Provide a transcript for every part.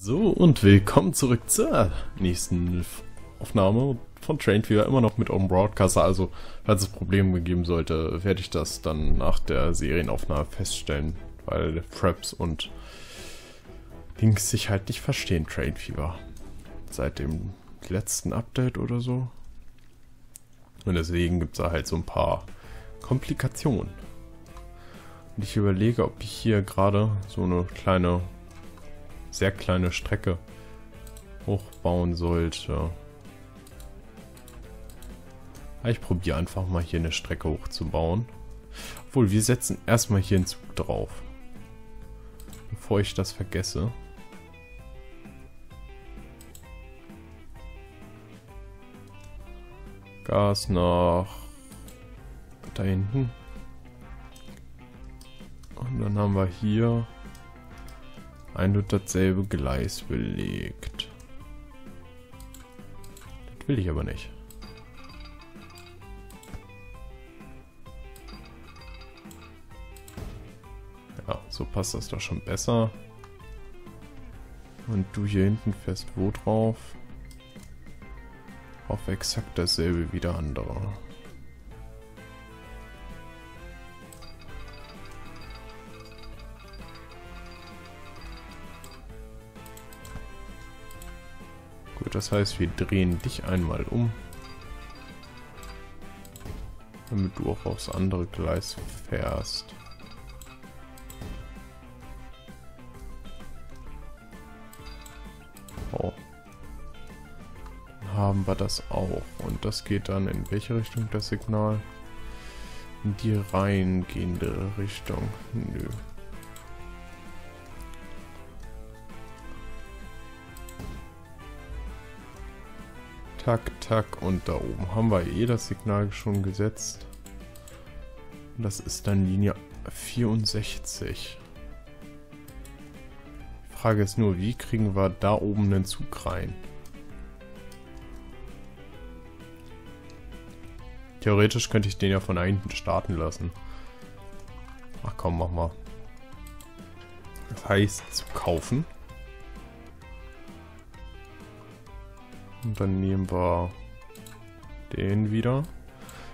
So, und willkommen zurück zur nächsten Aufnahme von Train Fever, immer noch mit Open Broadcaster. Also, falls es Probleme geben sollte, werde ich das dann nach der Serienaufnahme feststellen, weil Fraps und Dings sich halt nicht verstehen, Train Fever. Seit dem letzten Update oder so. Und deswegen gibt es da halt so ein paar Komplikationen. Und ich überlege, ob ich hier gerade so eine kleine... sehr kleine Strecke hochbauen sollte. Ich probiere einfach mal hier eine Strecke hochzubauen. Obwohl, wir setzen erstmal hier einen Zug drauf. Bevor ich das vergesse. Gas nach da hinten. Und dann haben wir hier ein und dasselbe Gleis belegt. Das will ich aber nicht. Ja, so passt das doch schon besser. Und du hier hinten fährst wo drauf? Auf exakt dasselbe wie der andere. Das heißt, wir drehen dich einmal um, damit du auch aufs andere Gleis fährst. Oh. Dann haben wir das auch. Und das geht dann in welche Richtung, das Signal? In die reingehende Richtung. Nö. Tack, tack, und da oben haben wir das Signal schon gesetzt. Das ist dann Linie 64. Die Frage ist nur, wie kriegen wir da oben einen Zug rein? Theoretisch könnte ich den ja von da hinten starten lassen. Ach komm, mach mal. Das heißt, zu kaufen. Und dann nehmen wir den wieder.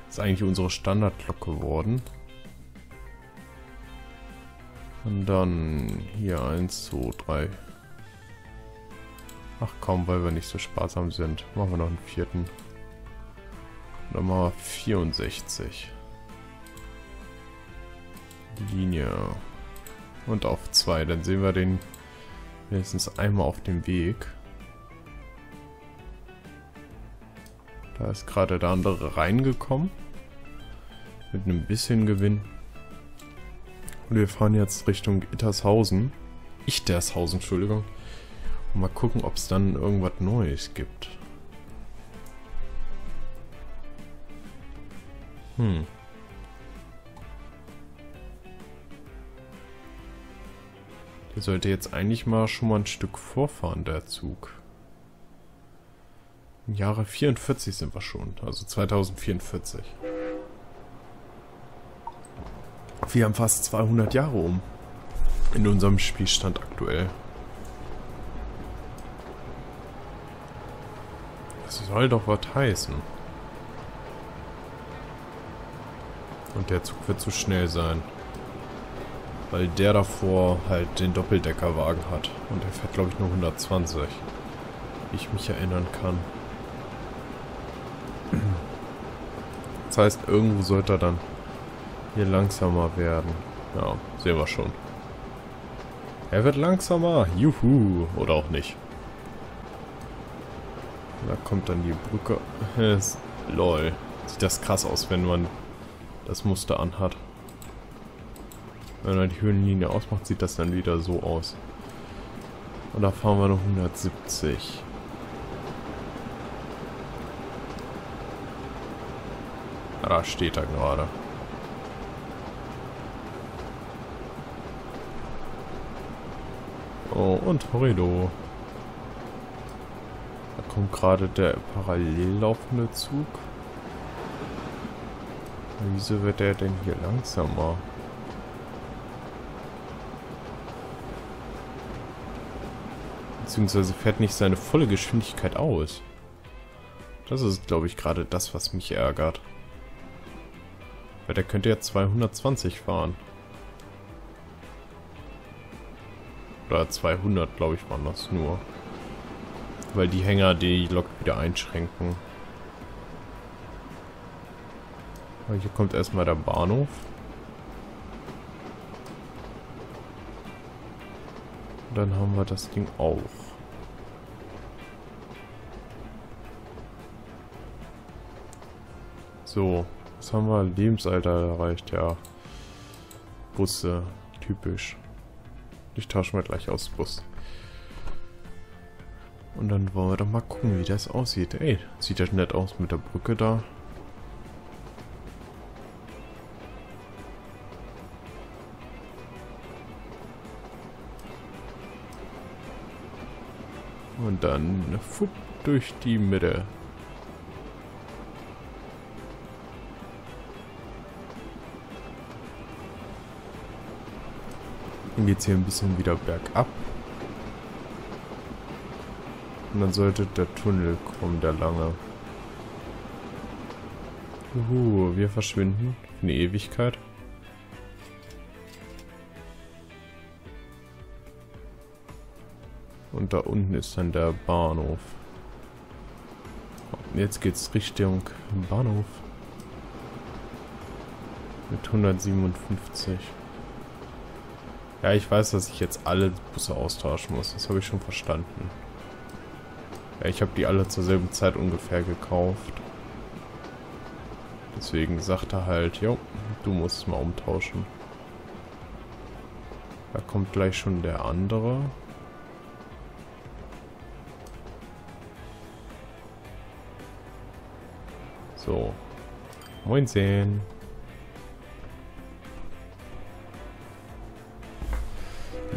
Ist eigentlich unsere Standardglocke geworden. Und dann hier 1, 2, 3. Ach komm, weil wir nicht so sparsam sind. Machen wir noch einen vierten. Und dann machen wir 64. Linie. Und auf 2. Dann sehen wir den wenigstens einmal auf dem Weg. Da ist gerade der andere reingekommen. Mit einem bisschen Gewinn. Und wir fahren jetzt Richtung Ittershausen. Ichtershausen, Entschuldigung. Und mal gucken, ob es dann irgendwas Neues gibt. Der sollte jetzt eigentlich mal schon mal ein Stück vorfahren, der Zug. Im Jahre 44 sind wir schon, also 2044. Wir haben fast 200 Jahre um in unserem Spielstand aktuell. Das soll doch was heißen. Und der Zug wird zu schnell sein, weil der davor halt den Doppeldeckerwagen hat und der fährt, glaube ich, nur 120, wie ich mich erinnern kann. Das heißt, irgendwo sollte er dann hier langsamer werden. Ja, sehen wir schon. Er wird langsamer. Juhu. Oder auch nicht. Da kommt dann die Brücke. Lol. Sieht das krass aus, wenn man das Muster anhat. Wenn man die Höhenlinie ausmacht, sieht das dann wieder so aus. Und da fahren wir noch 170. Da steht er gerade. Oh, und Horrido. Da kommt gerade der parallel laufende Zug. Wieso wird der denn hier langsamer? beziehungsweise fährt nicht seine volle Geschwindigkeit aus. Das ist, glaube ich, gerade das, was mich ärgert. Weil der könnte ja 220 fahren. Oder 200, glaube ich, waren das nur. Weil die Hänger die Lok wieder einschränken. Aber hier kommt erstmal der Bahnhof. Und dann haben wir das Ding auch. So, was haben wir? Lebensalter erreicht, ja. Busse, typisch. Ich tausche mal gleich aus Bus. Und dann wollen wir doch mal gucken, wie das aussieht. Ey, sieht das nett aus mit der Brücke da. Und dann fupp durch die Mitte. Dann geht es hier ein bisschen wieder bergab. Und dann sollte der Tunnel kommen, der lange. Juhu, wir verschwinden für eine Ewigkeit. Und da unten ist dann der Bahnhof. Jetzt geht's Richtung Bahnhof. Mit 157. Ja, ich weiß, dass ich jetzt alle Busse austauschen muss. Das habe ich schon verstanden. Ja, ich habe die alle zur selben Zeit ungefähr gekauft. Deswegen sagt er halt, jo, du musst mal umtauschen. Da kommt gleich schon der andere. So. Moinsehen.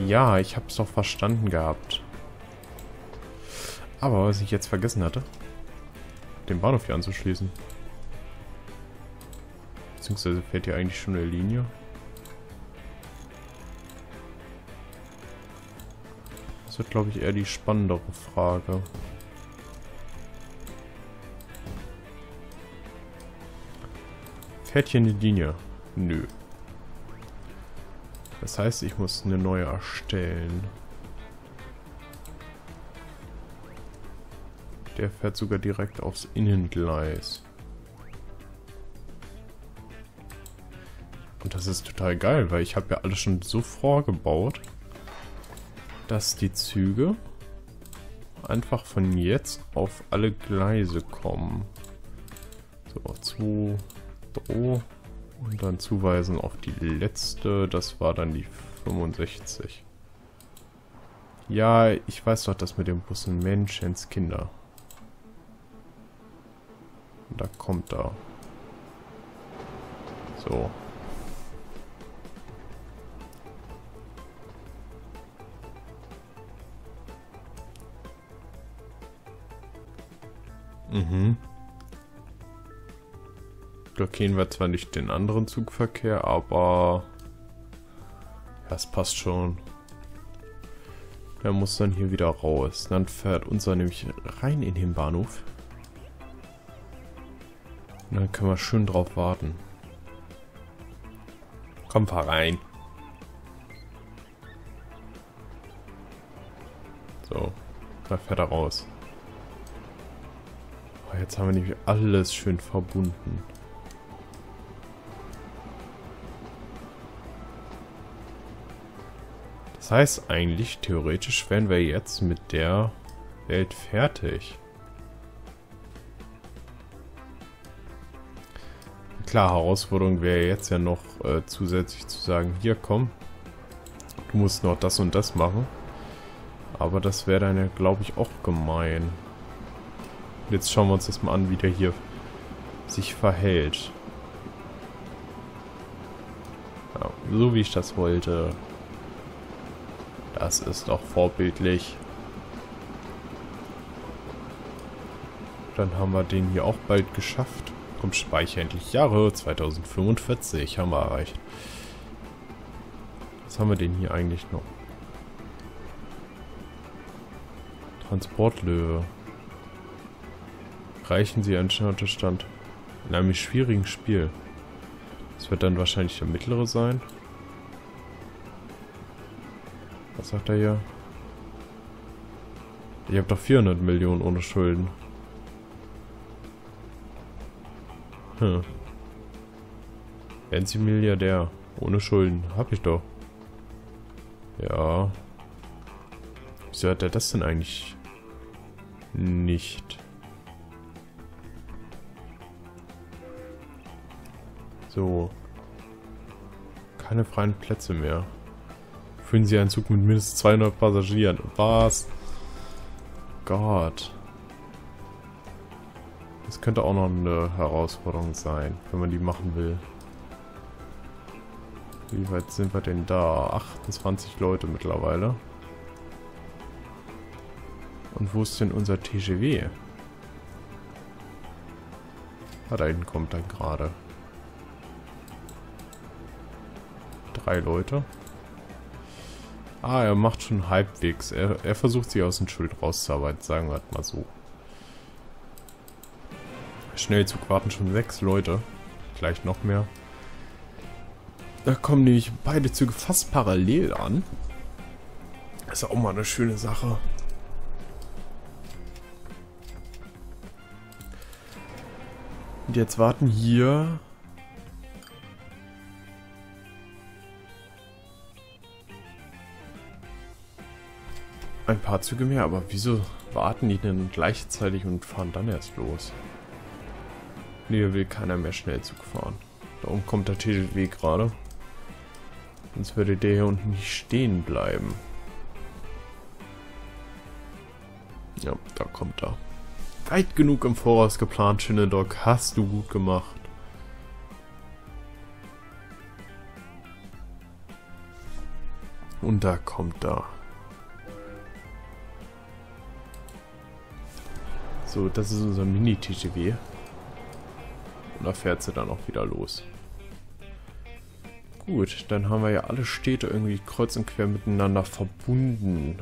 Ja, ich hab's doch verstanden gehabt. Aber was ich jetzt vergessen hatte, den Bahnhof hier anzuschließen. Beziehungsweise fährt hier eigentlich schon eine Linie. Das wird, glaube ich, eher die spannendere Frage. Fährt hier eine Linie? Nö. Das heißt, ich muss eine neue erstellen. Der fährt sogar direkt aufs Innengleis. Und das ist total geil, weil ich habe ja alles schon so vorgebaut, dass die Züge einfach von jetzt auf alle Gleise kommen. So, 2, O und dann zuweisen auf die letzte. Das war dann die 65. Ja, ich weiß doch, dass mit dem Bussen Menschenskinder. Und da kommt da. So. Mhm. Blockieren wir zwar nicht den anderen Zugverkehr, aber das passt schon. Der muss dann hier wieder raus. Dann fährt unser nämlich rein in den Bahnhof. Und dann können wir schön drauf warten. Komm, fahr rein. So, da fährt er raus. Oh, jetzt haben wir nämlich alles schön verbunden. Das heißt eigentlich, theoretisch wären wir jetzt mit der Welt fertig. Klar, Herausforderung wäre jetzt ja noch zusätzlich zu sagen, hier komm, du musst noch das und das machen. Aber das wäre dann ja, glaube ich, auch gemein. Und jetzt schauen wir uns das mal an, wie der hier sich verhält. Ja, so wie ich das wollte. Das ist doch vorbildlich. Dann haben wir den hier auch bald geschafft. Komm, speicher endlich. Jahre 2045 haben wir erreicht. Was haben wir denn hier eigentlich noch? Transportlöwe. Reichen Sie einen Schnauterstand in einem schwierigen Spiel. Das wird dann wahrscheinlich der mittlere sein. Was sagt er hier? Ich habe doch 400 Millionen ohne Schulden. Hm. Werden Sie Milliardär. Ohne Schulden. Hab ich doch. Ja. Wieso hat er das denn eigentlich nicht? So. Keine freien Plätze mehr. Führen Sie einen Zug mit mindestens 200 Passagieren. Was? Gott. Das könnte auch noch eine Herausforderung sein, wenn man die machen will. Wie weit sind wir denn da? 28 Leute mittlerweile. Und wo ist denn unser TGW? Ah, da hinten kommt dann gerade. 3 Leute. Ah, er macht schon halbwegs. Er versucht sich aus dem Schuld rauszuarbeiten, sagen wir mal so. Schnellzug warten schon 6 Leute. Gleich noch mehr. Da kommen nämlich beide Züge fast parallel an. Das ist auch mal eine schöne Sache. Und jetzt warten hier. Ein paar Züge mehr, aber wieso warten die denn gleichzeitig und fahren dann erst los? Nee, hier will keiner mehr Schnellzug fahren. Da oben kommt der TGW gerade. Sonst würde der hier unten nicht stehen bleiben. Ja, da kommt er. Weit genug im Voraus geplant, Shinnedoc. Hast du gut gemacht. Und da kommt er. So, das ist unser Mini-TGW. Und da fährt sie dann auch wieder los. Gut, dann haben wir ja alle Städte irgendwie kreuz und quer miteinander verbunden.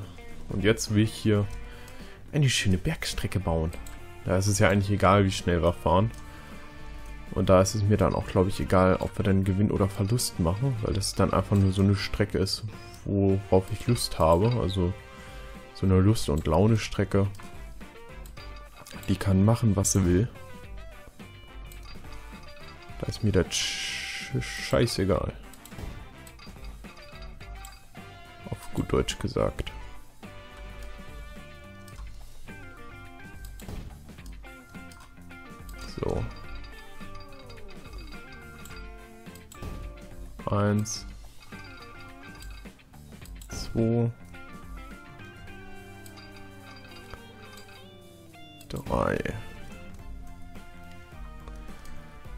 Und jetzt will ich hier eine schöne Bergstrecke bauen. Da ist es ja eigentlich egal, wie schnell wir fahren. Und da ist es mir dann auch, glaube ich, egal, ob wir dann Gewinn oder Verlust machen. Weil das dann einfach nur so eine Strecke ist, worauf ich Lust habe. Also so eine Lust- und Laune-Strecke. Die kann machen, was sie will. Da ist mir das scheißegal. Auf gut Deutsch gesagt. So. 1. 2. 3.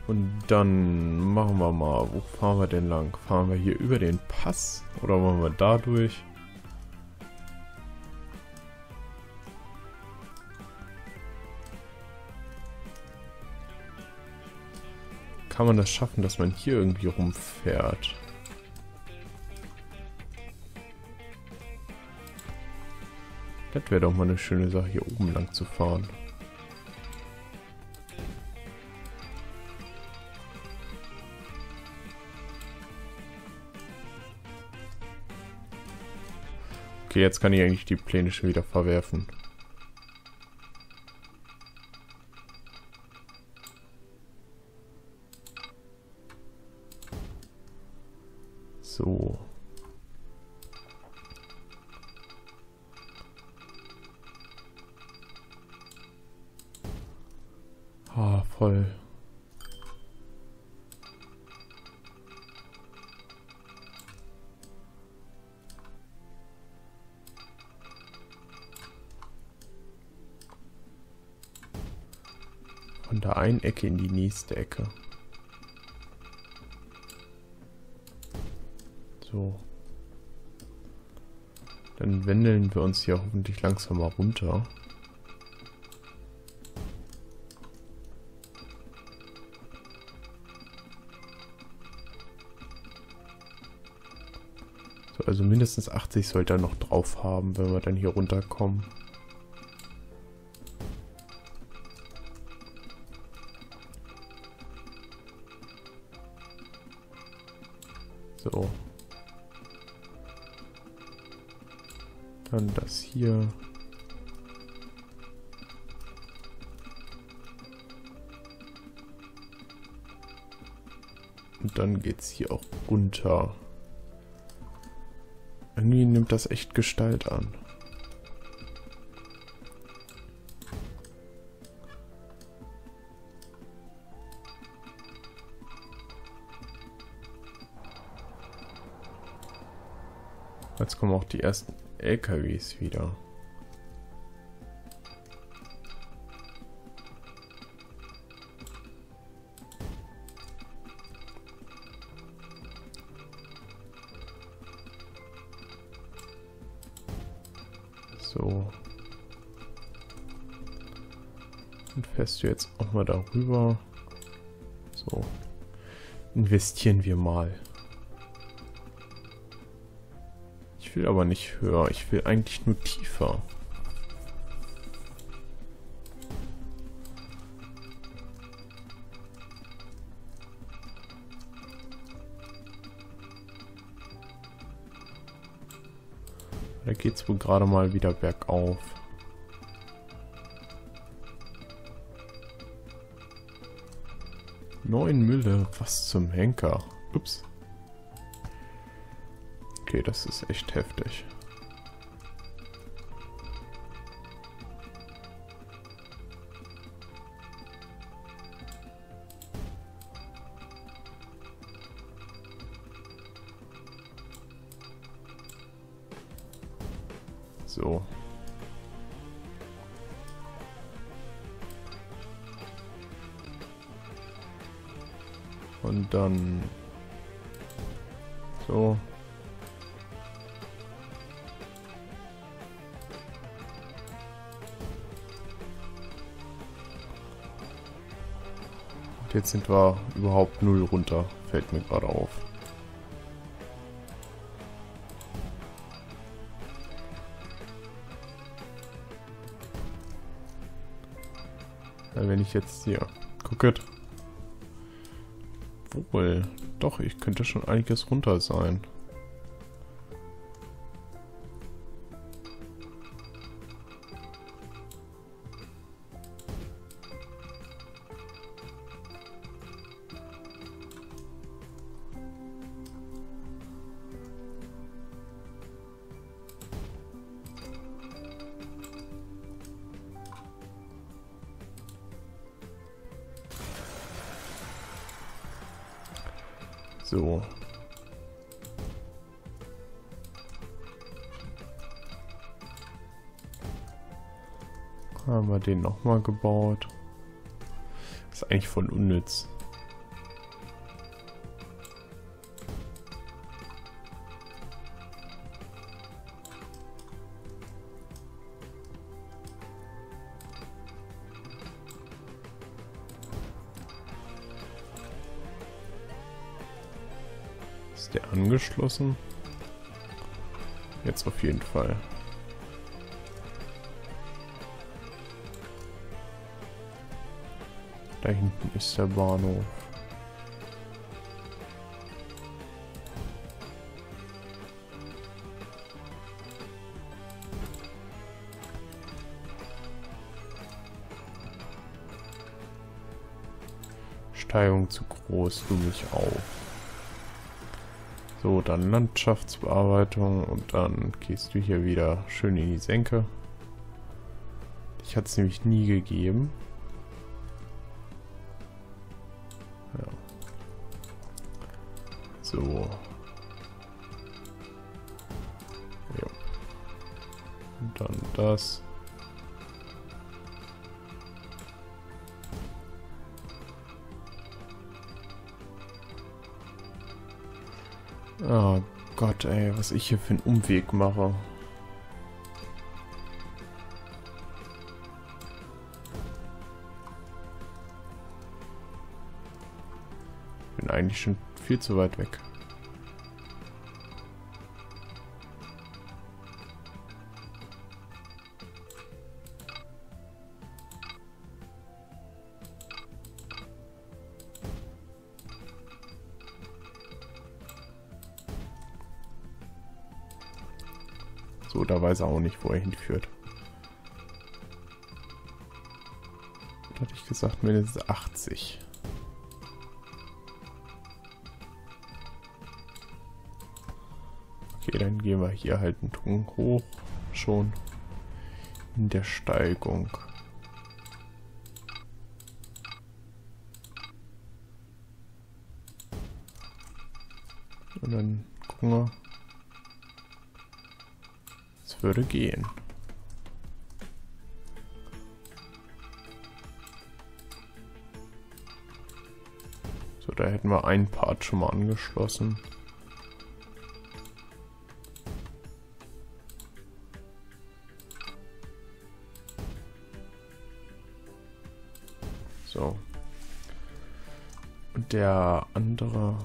Und dann machen wir mal, wo fahren wir denn lang? Fahren wir hier über den Pass oder wollen wir da durch? Kann man das schaffen, dass man hier irgendwie rumfährt? Das wäre doch mal eine schöne Sache, hier oben lang zu fahren. Okay, jetzt kann ich eigentlich die Pläne schon wieder verwerfen. So. Ah, voll. Von der einen Ecke in die nächste Ecke. So. Dann wendeln wir uns hier hoffentlich langsam mal runter. So, also mindestens 80 sollte er noch drauf haben, wenn wir dann hier runterkommen. So. Dann das hier. Und dann geht's hier auch runter. Irgendwie nimmt das echt Gestalt an. Jetzt kommen auch die ersten LKWs wieder. So. Und fährst du jetzt auch mal darüber. So. Investieren wir mal. Ich will aber nicht höher. Ich will eigentlich nur tiefer. Da geht's wohl gerade mal wieder bergauf. Neun Mülle. Was zum Henker. Ups. Okay, das ist echt heftig. So. Und dann... So. Jetzt sind wir überhaupt null runter, fällt mir gerade auf. Ja, wenn ich jetzt hier gucke, wohl, doch, ich könnte schon einiges runter sein. So. Haben wir den nochmal gebaut. Ist eigentlich voll unnütz. Der angeschlossen? Jetzt auf jeden Fall. Da hinten ist der Bahnhof. Steigung zu groß, du mich auf. So, dann Landschaftsbearbeitung und dann gehst du hier wieder schön in die Senke. Ich hatte es nämlich nie gegeben. Ja. So. Ja. Und dann das. Oh Gott, ey, was ich hier für einen Umweg mache. Ich bin eigentlich schon viel zu weit weg. Buddha weiß auch nicht, wo er hinführt. Da hatte ich gesagt, mindestens 80. Okay, dann gehen wir hier halt einen Tucken hoch, schon in der Steigung. Und dann gucken wir. Es würde gehen. So, da hätten wir einen Part schon mal angeschlossen. So. Und der andere...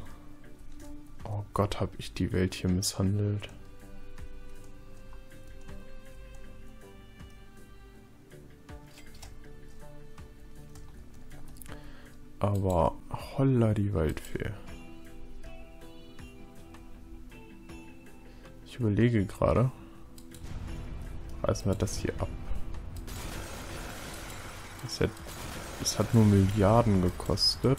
Oh Gott, habe ich die Welt hier misshandelt. Aber holla die Waldfee. Ich überlege gerade. Reißen wir das hier ab. Es hat nur Milliarden gekostet.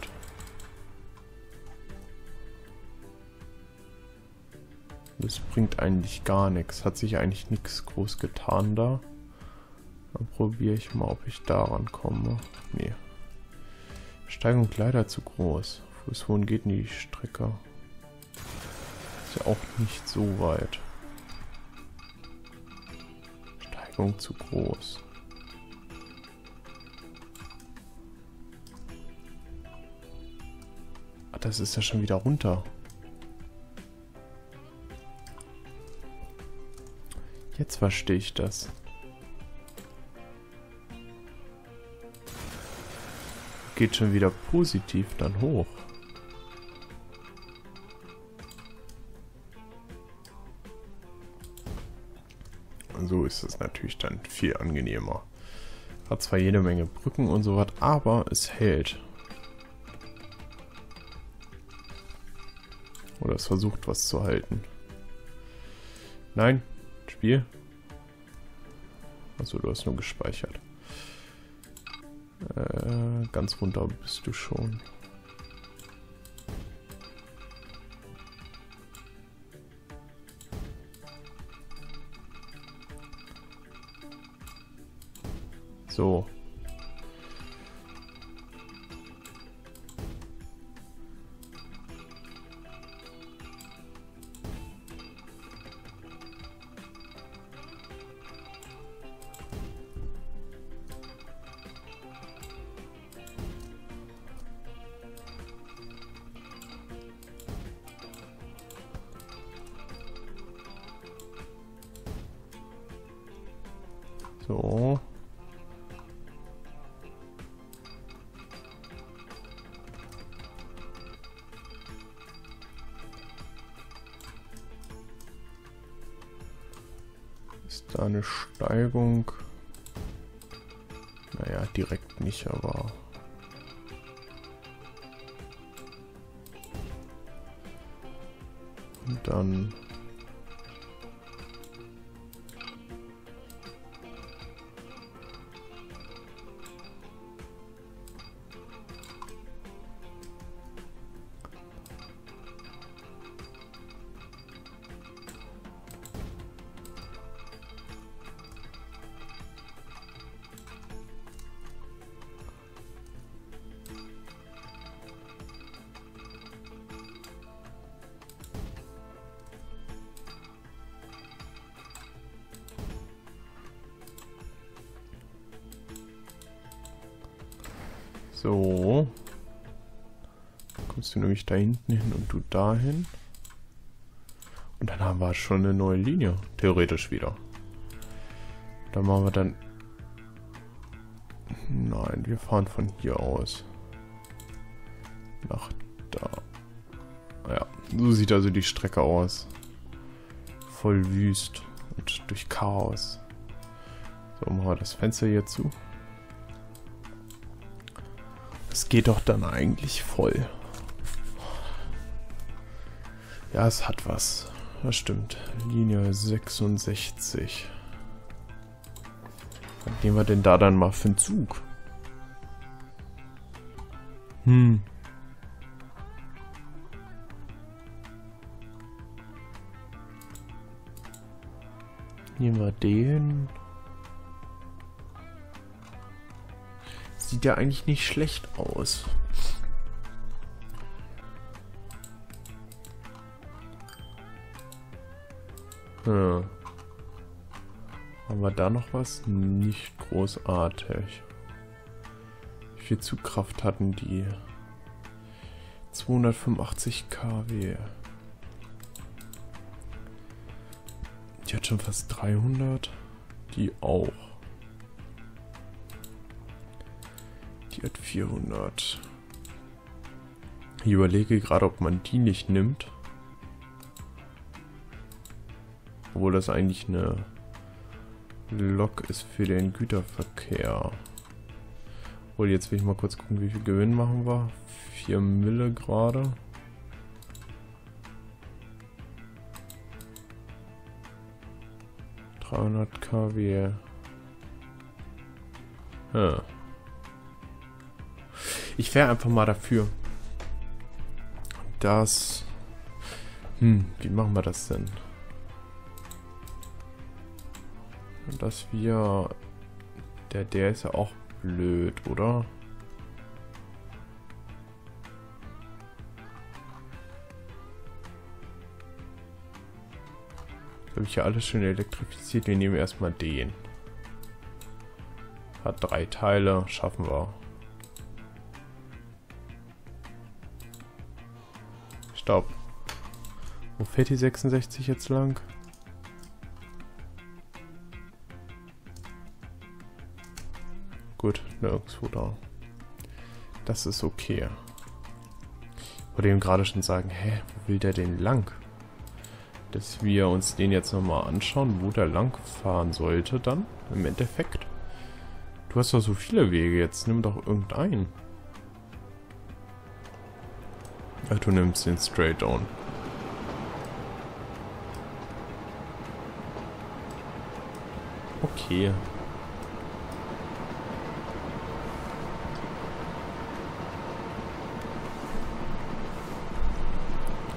Das bringt eigentlich gar nichts. Hat sich eigentlich nichts groß getan da. Dann probiere ich mal, ob ich daran komme. Nee. Steigung leider zu groß. Bis wohin geht denn die Strecke? Ist ja auch nicht so weit. Steigung zu groß. Ah, das ist ja schon wieder runter. Jetzt verstehe ich das. Geht schon wieder positiv dann hoch. Und so ist es natürlich dann viel angenehmer. Hat zwar jede Menge Brücken und so was, aber es hält. Oder es versucht was zu halten. Nein. Spiel. Achso, du hast nur gespeichert. Ganz runter bist du schon. So. So. Ist da eine Steigung? Naja, direkt nicht, aber... Und dann... So, kommst du nämlich da hinten hin und du dahin. Und dann haben wir schon eine neue Linie, theoretisch wieder. Da machen wir dann... Nein, wir fahren von hier aus. Nach da. Ja, so sieht also die Strecke aus. Voll wüst und durch Chaos. So, machen wir das Fenster hier zu. Es geht doch dann eigentlich voll. Ja, es hat was. das stimmt. Linie 66. Was nehmen wir denn da dann mal für einen Zug? Nehmen wir den. Sieht ja eigentlich nicht schlecht aus. Hm. Haben wir da noch was? Nicht großartig. Wie viel Zugkraft hatten die? 285 kW. Die hat schon fast 300. Die auch. Die hat 400. Ich überlege gerade, ob man die nicht nimmt. Obwohl das eigentlich eine Lok ist für den Güterverkehr. Obwohl, jetzt will ich mal kurz gucken, wie viel Gewinn machen wir. 4 Mille gerade. kW. Hm. Ich wäre einfach mal dafür, dass... wie machen wir das denn? Dass wir... Der ist ja auch blöd, oder? Habe ich ja alles schon elektrifiziert. Wir nehmen erstmal den. Hat 3 Teile. Schaffen wir. Stopp. Wo fährt die 66 jetzt lang? Gut, nirgendwo da. Das ist okay. Ich wollte eben gerade schon sagen, hä, wo will der denn lang? Dass wir uns den jetzt nochmal anschauen, wo der lang fahren sollte dann, im Endeffekt. Du hast doch so viele Wege, jetzt nimm doch irgendeinen. Ach, du nimmst den straight down. Okay.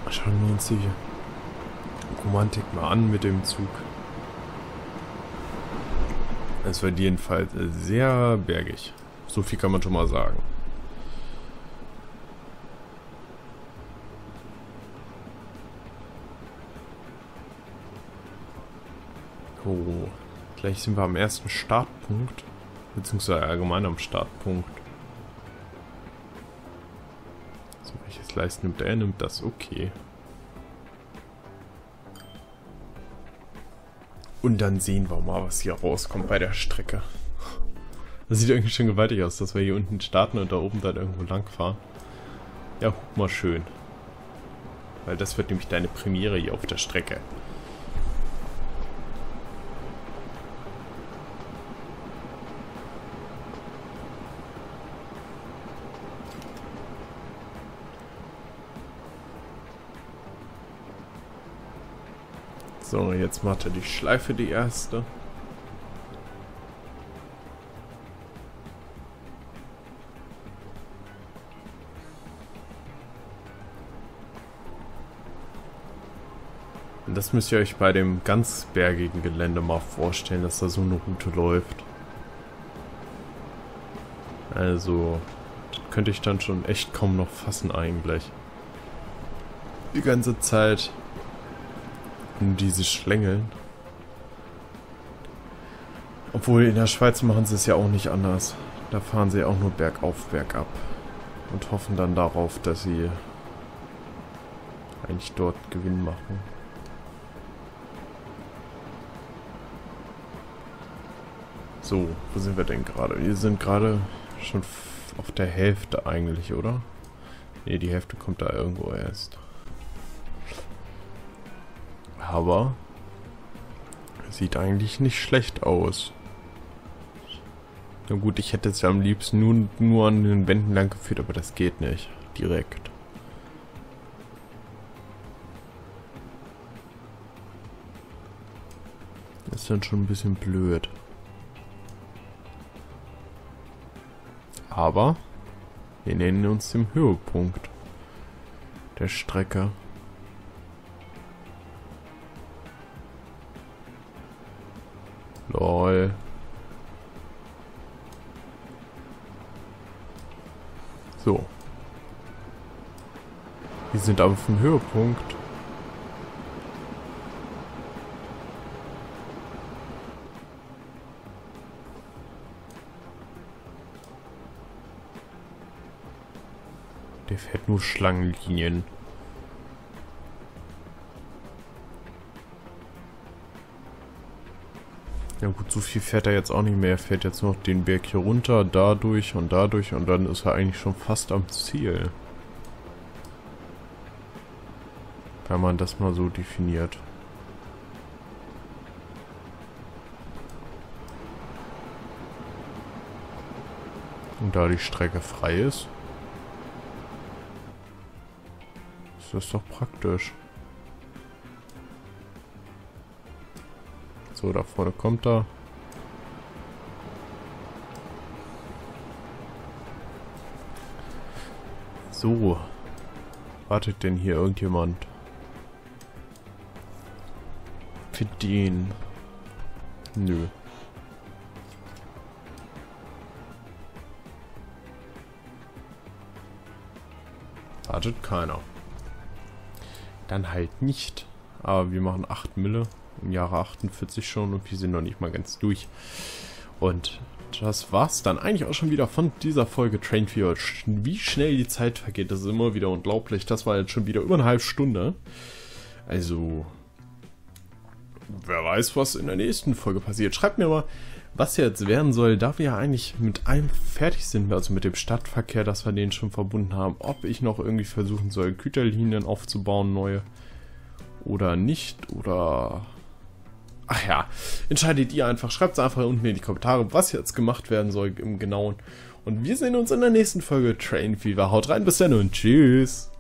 Schauen wir uns die Romantik mal an mit dem Zug. Es wird jedenfalls sehr bergig. So viel kann man schon mal sagen. Oh, gleich sind wir am ersten Startpunkt, beziehungsweise allgemein am Startpunkt. So, welches Gleis nimmt er? Nimmt das, okay. Und dann sehen wir mal, was hier rauskommt bei der Strecke. Das sieht irgendwie schon gewaltig aus, dass wir hier unten starten und da oben dann irgendwo lang fahren. Ja, guck mal schön. Weil das wird nämlich deine Premiere hier auf der Strecke. So, jetzt macht er die Schleife, die erste. Und das müsst ihr euch bei dem ganz bergigen Gelände mal vorstellen, dass da so eine Route läuft. Also, das könnte ich dann schon echt kaum noch fassen eigentlich. Die ganze Zeit... um diese Schlängeln. Obwohl, in der Schweiz machen sie es ja auch nicht anders. Da fahren sie auch nur bergauf, bergab. Und hoffen dann darauf, dass sie eigentlich dort Gewinn machen. So, wo sind wir denn gerade? Wir sind gerade schon auf der Hälfte eigentlich, oder? Ne, die Hälfte kommt da irgendwo erst. Aber sieht eigentlich nicht schlecht aus. Na gut, ich hätte es ja am liebsten nur an den Wänden lang geführt, aber das geht nicht. Direkt. Ist dann schon ein bisschen blöd. Aber wir nennen uns dem Höhepunkt der Strecke. Lol. So. Wir sind auf dem Höhepunkt. Der fährt nur Schlangenlinien. Ja gut, so viel fährt er jetzt auch nicht mehr. Er fährt jetzt noch den Berg hier runter, dadurch und dann ist er eigentlich schon fast am Ziel. Wenn man das mal so definiert. Und da die Strecke frei ist, ist das doch praktisch. So, da vorne kommt er. So. Wartet denn hier irgendjemand? Für den? Nö. Wartet keiner. Dann halt nicht. Aber wir machen 8 Mille. Im Jahre 48 schon und wir sind noch nicht mal ganz durch. Und das war's dann eigentlich auch schon wieder von dieser Folge Train Fever. Wie schnell die Zeit vergeht, das ist immer wieder unglaublich. Das war jetzt schon wieder über eine halbe Stunde. Also, wer weiß, was in der nächsten Folge passiert. Schreibt mir mal, was jetzt werden soll, da wir ja eigentlich mit allem fertig sind, also mit dem Stadtverkehr, dass wir den schon verbunden haben, ob ich noch irgendwie versuchen soll, Güterlinien aufzubauen, neue oder nicht, oder... Ach ja, entscheidet ihr einfach. Schreibt es einfach unten in die Kommentare, was jetzt gemacht werden soll im Genauen. Und wir sehen uns in der nächsten Folge Train Fever. Haut rein, bis dann und tschüss.